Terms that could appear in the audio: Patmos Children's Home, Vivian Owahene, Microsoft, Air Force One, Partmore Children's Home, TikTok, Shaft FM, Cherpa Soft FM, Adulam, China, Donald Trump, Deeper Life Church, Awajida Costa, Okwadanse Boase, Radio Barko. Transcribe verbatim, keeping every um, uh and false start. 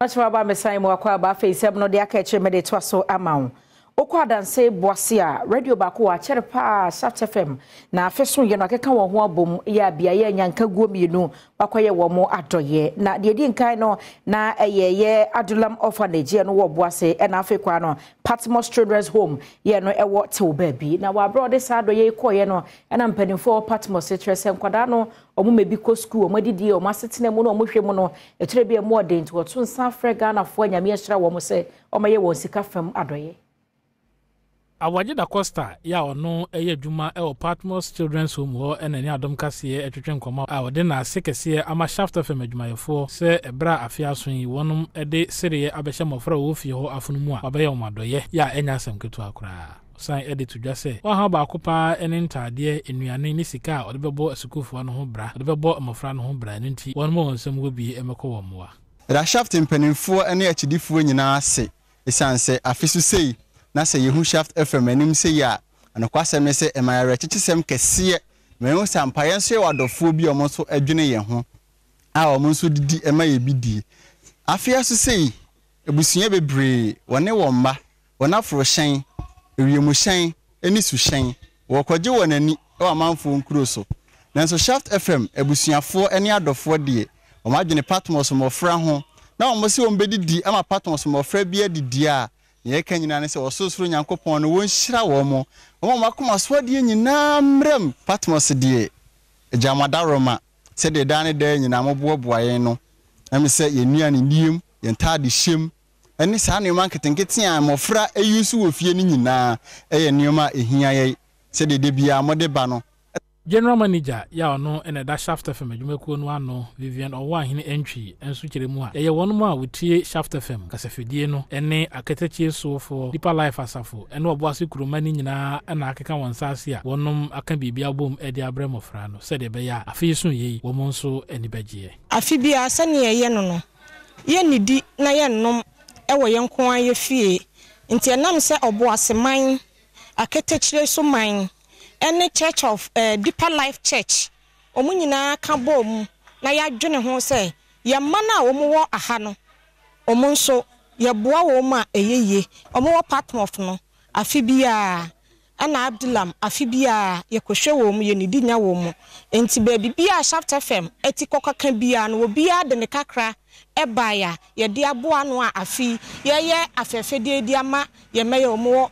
Machwaba mesaimu wakwa ba face ebno de akache mede twaso amawo. Okwadanse Boase a Radio Barko a Cherpa Soft F M na afeso ye no akeka wo ho abom ya bia ye nyanka guo mienu bakoye wo mo adoye na de di nkan no na eyeye Adulam orphanage no wo Boase e na afekwa no Patmos Children's Home ye no ewo te obabi na wa brode sa adoye koye no e na mpanimfo Patmos Terrace nkwada no omumebi ko school omodidi omasetene mu no omuhwe mu no etre bia mu ode nti otu nsa frega na fo anyame ehira wo mo se omaye wo sika fam adoye. Awajida Costa ya ono eye juma e o Partmore Children's Home ho ene ni adom kasiye etwetwe nkoma awode na sekese ama Shaft F M adwuma yefo se ebra afia so yi wonum ede seriye abehye mofra wo fie ho afunumu a abaye omadoye ya enya asamketu akura san ede tudwa se wa ha ba kopa ene ntade enuane ni sika odebebo asukufo no ho bra odebebo mofra no ho bra nti wonum wonsem go bi emeko wo moa ra Shaft mpanimfo ene achidifo nyina ase esanse afisu sei na se yehu Shaft F M anim se ya anokwasem ne se emayare chichesem kese mehu sampaye nso ye wadofo bi omo so adwene ye ho a omo nso didi emaye bidi afia so sei ebusunya bebre wone womma wona fro hyen ewiemu hyen eni su hyen wo kwaje wonani wa manfo nkuro so nanso Shaft F M ebusunyafo eni adofo de omo adwene Patmos mofra ho na omo se ombedidi ama Patmos mofra bi adidi a ye kanyina ne se ososoro nyankopon no won hira wo mo wo makoma swade nyina mrem Patmos die jamada roma se de dane de nyina mobo boaye no em se ye nuane niem ye ntade hyem ene sa ne man ketenkete an mofra eyusu wo fie ni nyina eye nioma ehia ye se de de bia mode ba no. General Manager ya ono ene da Shaft F M adwumakuo no ano Vivian Owahene entry enso kyere mu a ye wono mu a wotie Shaft F M kasafedie no ene aketachie so for Deeper Life asafo ene Oboase kuruma ni nyina na akeka wonsaase a wonom aka bibia bom edi abremo fra no se de be ya afi so yeyi wo mo nso eni bagye afi bia se ne ye no no ye nidi na ye nom ewo ye nko an ye fie nti enam se Oboase man aketachire so man any church of uh, Deeper Life Church omunyina ka bom na ya dwene ho se ya mana omu wo aha no omu nso ya boa wo ma eyeye omu wo Patmos no afibia ana Adulam afibia ye kohwe wo mu ye nidi nya wo mu enti ba bibia Shaft F M eti kokaka bia no obia de ne kakra eba ya ye de aboa no afi ye ye afefedie di ama ye meye omu wo